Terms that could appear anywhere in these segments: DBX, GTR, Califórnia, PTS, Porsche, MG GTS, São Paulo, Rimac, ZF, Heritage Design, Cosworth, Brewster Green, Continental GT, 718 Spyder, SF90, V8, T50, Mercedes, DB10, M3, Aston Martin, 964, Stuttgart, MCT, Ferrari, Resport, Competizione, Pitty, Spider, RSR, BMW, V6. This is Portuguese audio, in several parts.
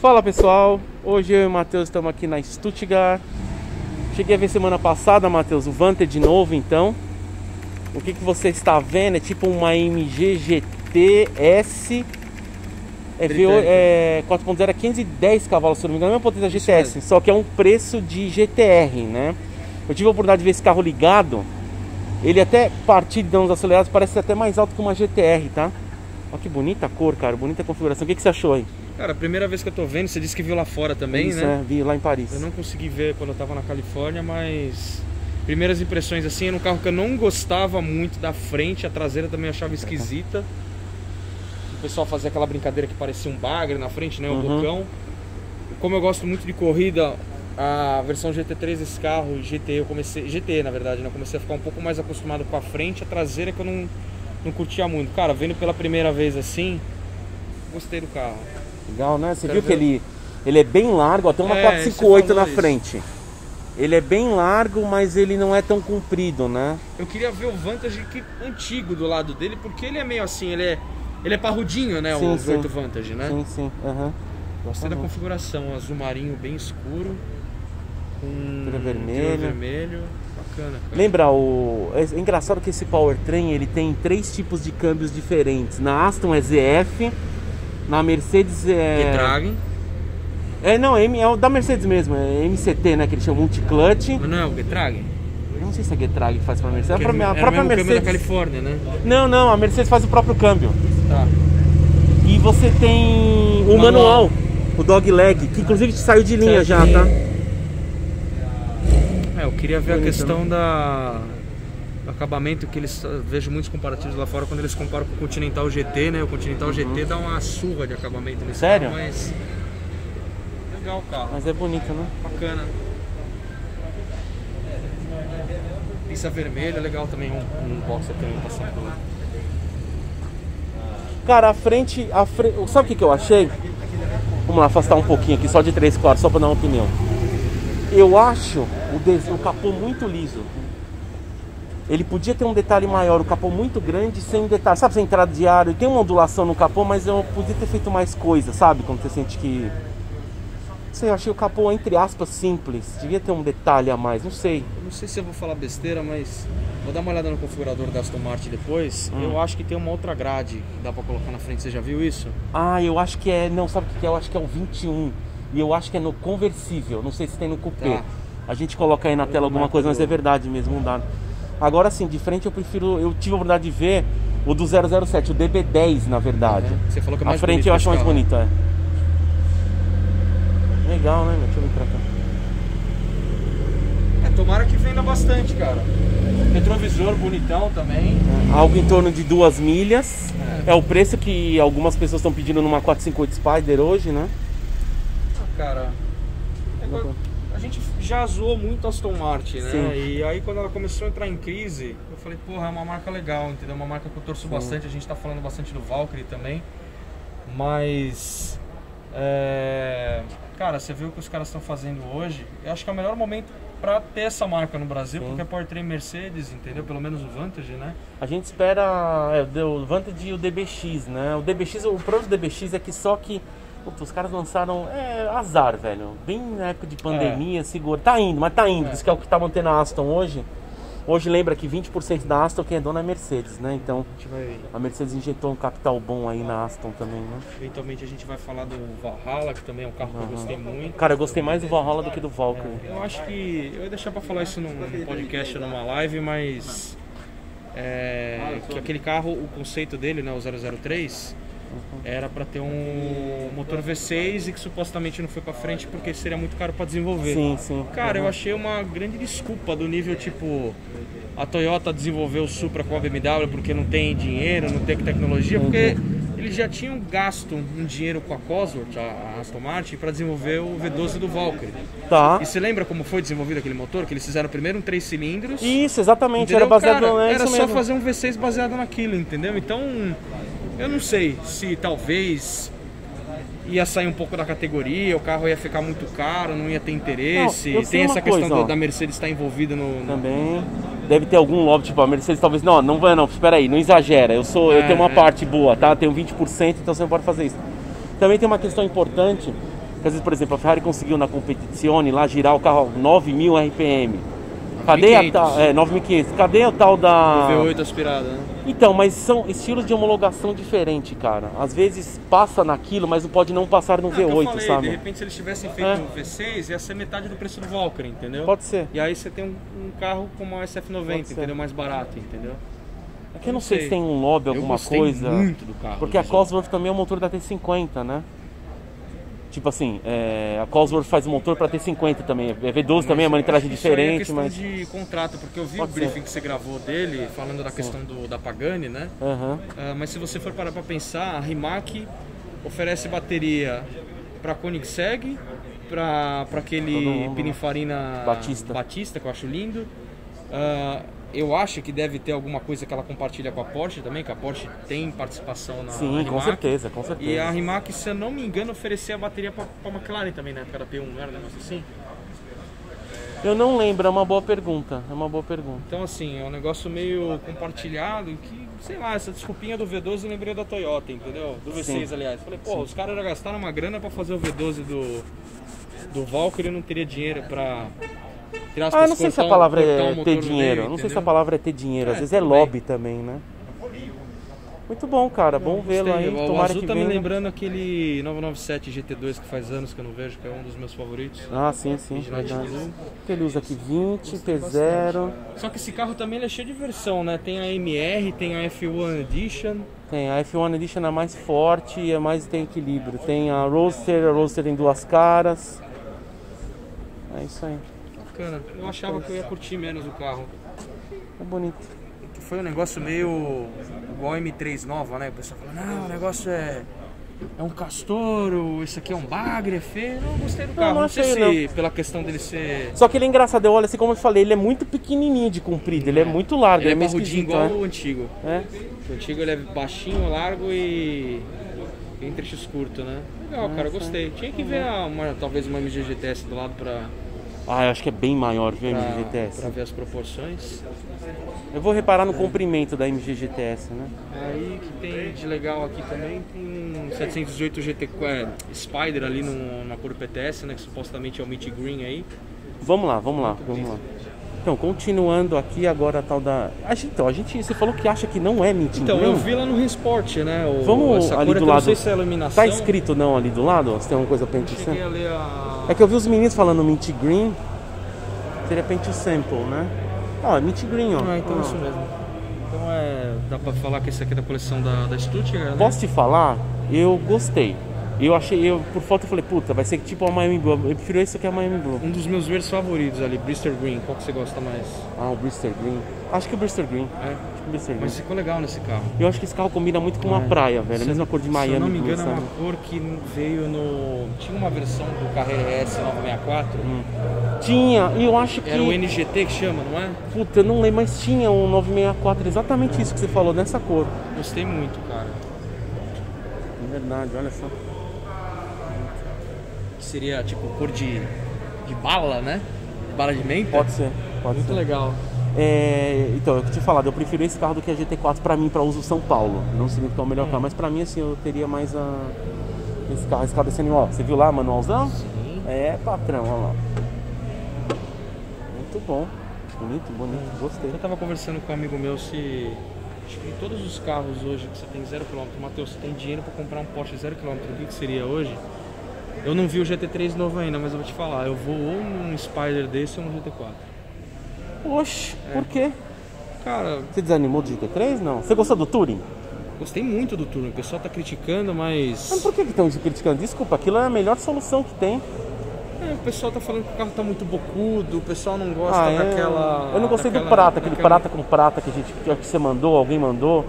Fala pessoal, hoje eu e o Matheus estamos aqui na Stuttgart. Cheguei a ver semana passada, Matheus, o Vantage novo. Então, o que você está vendo é tipo uma MG GTS, é 4.0 a 510 cavalos, se não me engano, é a mesma potência da GTS, só que é um preço de GTR, né? Eu tive a oportunidade de ver esse carro ligado, ele até partido de uns acelerados, parece até mais alto que uma GTR, tá? Olha que bonita a cor, cara, bonita a configuração. O que você achou aí? Cara, a primeira vez que eu tô vendo, você disse que viu lá fora também, isso, né? É, vi lá em Paris. Eu não consegui ver quando eu tava na Califórnia, mas primeiras impressões assim, era um carro que eu não gostava muito da frente, a traseira também eu achava esquisita. O pessoal fazia aquela brincadeira que parecia um bagre na frente, né? O bocão. Como eu gosto muito de corrida, a versão GT3 desse carro, GT, na verdade, né? Eu comecei a ficar um pouco mais acostumado com a frente, a traseira que eu não curtia muito. Cara, vendo pela primeira vez assim, gostei do carro. Legal, né? Você viu que ele é bem largo, ó, tem uma 458 na frente. Ele é bem largo, mas ele não é tão comprido, né? Eu queria ver o Vantage antigo do lado dele, porque ele é meio assim, ele é parrudinho, né? Sim, o V8 Vantage, né? Sim, sim. Gostei da configuração, azul marinho bem escuro, com vermelho. Bacana, cara. Lembra, é engraçado que esse powertrain, ele tem 3 tipos de câmbios diferentes. Na Aston é ZF, na Mercedes é... é o da Mercedes mesmo, é MCT, né, que eles chamam multiclutch. Mas não é o Getrag? Eu não sei se é Getrag que faz pra Mercedes, porque é a própria Mercedes. Da Califórnia, né? Não, a Mercedes faz o próprio câmbio. Tá. E você tem o manual, o dogleg, que inclusive saiu de linha já, tá? É, eu queria ver a questão do acabamento, que eles vejo muitos comparativos lá fora quando eles comparam com o Continental GT, né? O Continental GT dá uma surra de acabamento nesse carro, mas... Legal o carro. Mas é bonito, né? Bacana. Pista vermelha, legal também, um boxer também passando por lá. Cara, a frente... Sabe o que eu achei? Vamos lá, afastar um pouquinho aqui, só de 3/4, só pra dar uma opinião. Eu acho o capô muito liso. Ele podia ter um detalhe maior, o capô muito grande, sem detalhe, sabe, sem entrada de ar, tem uma ondulação no capô, mas eu podia ter feito mais coisa, sabe, quando você sente que... Não sei, eu achei o capô, entre aspas, simples, devia ter um detalhe a mais, não sei. Eu não sei se eu vou falar besteira, mas vou dar uma olhada no configurador da Aston Martin depois, eu acho que tem uma outra grade que dá pra colocar na frente, você já viu isso? Ah, eu acho que é, não, sabe o que é? Eu acho que é o 21, e eu acho que é no conversível, não sei se tem no coupé. Tá. A gente coloca aí na tela alguma coisa, mas é verdade mesmo, não dá... Agora sim, de frente eu prefiro, eu tive a oportunidade de ver o do 007, o DB10, na verdade. Você falou que é mais bonito. A frente eu acho mais bonito, é. Legal, né, meu? Deixa eu vir pra cá. É, tomara que venda bastante, cara. Retrovisor bonitão também. Algo em torno de 2 milhas. É o preço que algumas pessoas estão pedindo numa 458 Spider hoje, né? Ah, cara... A gente já zoou muito a Aston Martin, né? Sim. E aí quando ela começou a entrar em crise, eu falei, porra, é uma marca legal, entendeu? Uma marca que eu torço bastante, a gente tá falando bastante do Valkyrie também. Mas... Cara, você viu o que os caras estão fazendo hoje? Eu acho que é o melhor momento pra ter essa marca no Brasil, porque é powertrain Mercedes, entendeu? Pelo menos o Vantage, né? A gente espera o Vantage e o DBX, né? O DBX, o problema do DBX é que Puta, os caras lançaram... É azar, velho. Bem na época de pandemia, segura. Tá indo, mas tá indo. Isso que é o que tá mantendo a Aston hoje. Hoje lembra que 20% da Aston quem é dona é Mercedes, né? Então a Mercedes injetou um capital bom aí na Aston também, né? Eventualmente a gente vai falar do Valhalla, que também é um carro que eu gostei muito. Cara, eu gostei mais do Valhalla do que do Valkyrie. Eu acho que... Eu ia deixar pra falar isso num podcast ou numa live, mas... que aquele carro, o conceito dele, né? O 003... Era pra ter um motor V6 e que supostamente não foi pra frente porque seria muito caro pra desenvolver. Sim, sim. Cara, eu achei uma grande desculpa do nível tipo... A Toyota desenvolveu o Supra com a BMW porque não tem dinheiro, não tem tecnologia. Porque eles já tinham gasto um dinheiro com a Cosworth, a Aston Martin, pra desenvolver o V12 do Valkyrie. Tá. E você lembra como foi desenvolvido aquele motor? Que eles fizeram primeiro um 3 cilindros. Isso, exatamente. Entendeu? Era baseado no... Era só fazer um V6 baseado naquilo, entendeu? Então... Eu não sei se talvez ia sair um pouco da categoria, o carro ia ficar muito caro, não ia ter interesse. Não, tem essa questão da Mercedes estar envolvida no... Também deve ter algum lobby, tipo, a Mercedes talvez, não, espera aí, não exagera, eu tenho uma parte boa, tá? Eu tenho 20%, então você não pode fazer isso. Também tem uma questão importante Às vezes, por exemplo, a Ferrari conseguiu na Competizione lá girar o carro 9.000 RPM. Cadê a tal? É, 9.500. Cadê o tal da... O V8 aspirada, né? Então, mas são estilos de homologação diferente, cara. Às vezes passa naquilo, mas não pode não passar no V8, eu falei, sabe? De repente, se eles tivessem feito um V6, ia ser metade do preço do Valkyrie, entendeu? Pode ser. E aí você tem um carro com uma SF90, entendeu? Mais barato, entendeu? É que eu não sei se tem um lobby, alguma coisa. Eu gostei muito do carro. Porque a Cosworth também é o motor da T50, né? Tipo assim, a Cosworth faz o motor para T50 também, é V12 mas também, é uma manetragem diferente, questão mas... de contrato, porque eu vi o briefing que você gravou dele, falando da questão da Pagani, né? Uhum. Mas se você for parar para pensar, a Rimac oferece bateria para Koenigsegg, para aquele Pininfarina Batista, que eu acho lindo. Eu acho que deve ter alguma coisa que ela compartilha com a Porsche também, que a Porsche tem participação na Rimac. Sim, com certeza, com certeza. E a Rimac, se eu não me engano, oferecia a bateria para a McLaren também, né? Para P1, era um negócio assim? Eu não lembro, é uma boa pergunta, é uma boa pergunta. Então, assim, é um negócio meio compartilhado, que, sei lá, essa desculpinha do V12 eu lembrei da Toyota, entendeu? Do V6, sim, aliás. Falei, pô, os caras já gastaram uma grana para fazer o V12 do Valkyrie, não teria dinheiro para... não sei se a palavra é ter dinheiro, não sei se a palavra é ter dinheiro, às vezes é lobby também, né? Muito bom, cara, bom vê-lo aí, tomara que venha. O azul tá me lembrando aquele 997 GT2 que faz anos que eu não vejo, que é um dos meus favoritos. Ah, sim, sim. Ele usa aqui 20, T0. Só que esse carro também ele é cheio de versão, né? Tem a MR, tem a F1 Edition. Tem, a F1 Edition é mais forte, é mais tem equilíbrio. Tem a Roadster em duas caras. É isso aí. Eu achava que eu ia curtir menos o carro. É bonito. Foi um negócio meio igual a M3 nova, né? O pessoal falou, não, o negócio é um Castoro, isso aqui é um Bagre, é feio. Não, eu gostei do carro, não sei se não. Pela questão dele ser... Só que ele é engraçado, olha assim, como eu falei, ele é muito pequenininho de comprido, ele é muito largo. Ele é barrudinho igual o antigo. É? O antigo ele é baixinho, largo e... tem trechos curtos, né? Legal, cara, eu gostei. Tinha que ver talvez uma MG GTS do lado pra... Ah, eu acho que é bem maior, viu, a MG GTS? Pra ver as proporções. Eu vou reparar no comprimento da MG GTS, né? Aí que tem de legal aqui também, tem um 718 GT Spider ali na cor PTS, né? Que supostamente é o Mint Green aí. Vamos lá. Então, continuando aqui agora a tal da... Então, você falou que acha que não é Mint Green. Então, eu vi lá no Resport, né? Vamos ali do lado. Não sei se é iluminação. Tá escrito não ali do lado? Você tem alguma coisa pra gente dizer? É que eu vi os meninos falando Mint Green, de repente o sample, né? Ó, é Mint Green, ó. Então é isso mesmo. Então dá pra falar que esse aqui é da coleção da Stuttgart, né? Posso te falar? Eu gostei. Eu achei, por foto eu falei, puta, vai ser tipo a Miami Blue. Eu prefiro esse que a Miami Blue. Um dos meus verdes favoritos ali, Brewster Green. Qual que você gosta mais? Ah, o Brewster Green. Acho que o Brewster Green. Mas ficou legal nesse carro. Eu acho que esse carro combina muito com uma praia, velho. A mesma cor de Miami. Se eu não me engano, é uma cor que veio no... Tinha uma versão do Carrera S964. Tinha, e eu acho que... Era o NGT que chama, não é? Puta, eu não lembro, mas tinha um 964. Exatamente isso que você falou, nessa cor. Gostei muito, cara. É verdade, olha só. Que seria tipo cor de bala, né? Bala de menta? Pode ser. Muito legal. Então, eu te falado, eu prefiro esse carro do que a GT4 pra mim, pra uso São Paulo. Não significa que é o melhor carro, mas pra mim, assim, eu teria mais esse carro. Esse carro desse animal. Você viu lá, manualzão? Sim. É, patrão, olha lá. Muito bom. Bonito, gostei. Eu tava conversando com um amigo meu se... Acho que em todos os carros hoje que você tem 0 km, Matheus, você tem dinheiro pra comprar um Porsche 0 km, o que seria hoje? Eu não vi o GT3 novo ainda, mas eu vou te falar, eu vou ou num Spider desse ou num GT4. Oxe, por quê? Cara... Você desanimou do GT3? Não. Você gostou do Touring? Gostei muito do Touring, o pessoal tá criticando, mas por que estão criticando? Desculpa, aquilo é a melhor solução que tem. O pessoal tá falando que o carro tá muito bocudo, o pessoal não gosta daquela... Eu não gostei do prata, aquele prata com prata que você mandou, alguém mandou.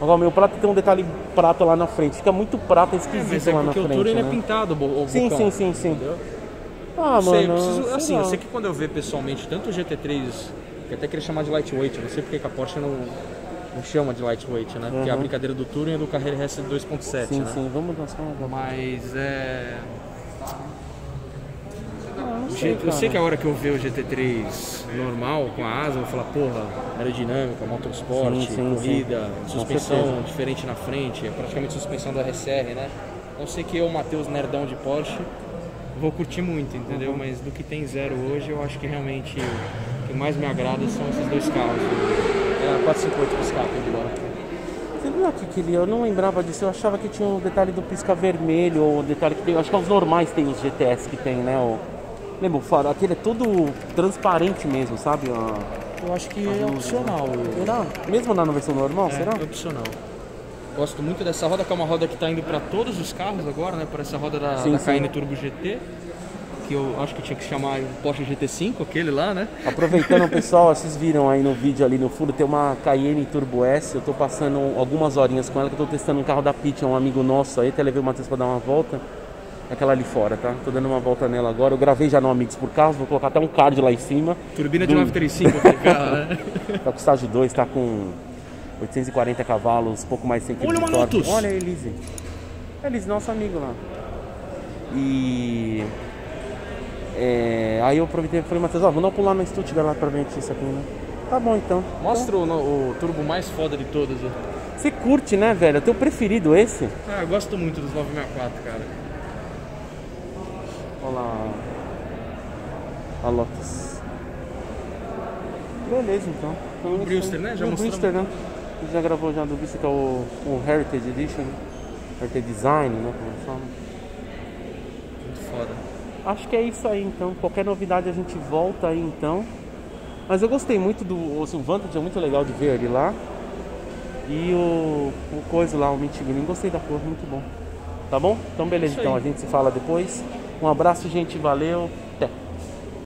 Agora, o meu prato tem um detalhe prato lá na frente. Fica muito prata esquisito lá na frente. Porque o Touring é pintado, o Sim. Entendeu? Ah, mano. Eu sei que quando eu ver pessoalmente tanto o GT3, que até queria chamar de lightweight, eu não sei porque que a Porsche não chama de lightweight, né? Porque a brincadeira do Touring é do Carrera RS 2.7. Sim, né? Sim, vamos dançar uma. Mas eu sei que a hora que eu ver o GT3 normal, com a asa, eu vou falar, porra, aerodinâmica, motorsport, corrida, suspensão diferente na frente, praticamente suspensão do RSR, né? Então eu sei que eu, Matheus, nerdão de Porsche, vou curtir muito, entendeu? Uhum. Mas do que tem zero hoje, eu acho que realmente o que mais me agrada são esses dois carros. Né? É, 458 piscar, tem de bola. Você viu aqui que eu não lembrava disso, eu achava que tinha um detalhe do pisca vermelho, ou o detalhe que tem, acho que os normais tem os GTS que tem, né? Ou, lembra o farol, aquele é todo transparente mesmo, sabe? Eu acho que é opcional. Mesmo na versão normal, será? É opcional. Gosto muito dessa roda, que é uma roda que está indo para todos os carros agora, né? Para essa roda da KN Turbo GT. Que eu acho que tinha que chamar o Porsche GT5, aquele lá, né? Aproveitando, pessoal, vocês viram aí no vídeo ali no fundo, tem uma Cayenne Turbo S, eu tô passando algumas horinhas com ela, que eu tô testando um carro da Pitty, um amigo nosso aí, até levei o Matheus pra dar uma volta, aquela ali fora, tá? Tô dando uma volta nela agora, eu gravei já no Amigos por Carros, vou colocar até um card lá em cima. Turbina de 935, né? Tá com estágio 2, tá com 840 cavalos, pouco mais de 100 km. Olha o Malutos! Olha a Elise. A Elise, nosso amigo lá. E... aí eu aproveitei e falei, Matheus, ó, vamos dar um pular no Stuttgart lá pra ver isso aqui, né? Tá bom, então. Mostra então. O turbo mais foda de todos. Ó. Você curte, né, velho? É teu preferido esse? Ah, eu gosto muito dos 964, cara. Olha lá. A Lotus. Beleza, então. O Brewster, né? Já mostrou. O Brewster, né? A gente já gravou já do Brewster, que é o Heritage Edition. Heritage Design, né? Muito foda. Acho que é isso aí, então. Qualquer novidade a gente volta aí, então. Mas eu gostei muito do... Assim, o Vantage é muito legal de ver ele lá. E o coisa lá, o Mint Green. Gostei da cor, muito bom. Tá bom? Então, beleza. Então, a gente se fala depois. Um abraço, gente. Valeu.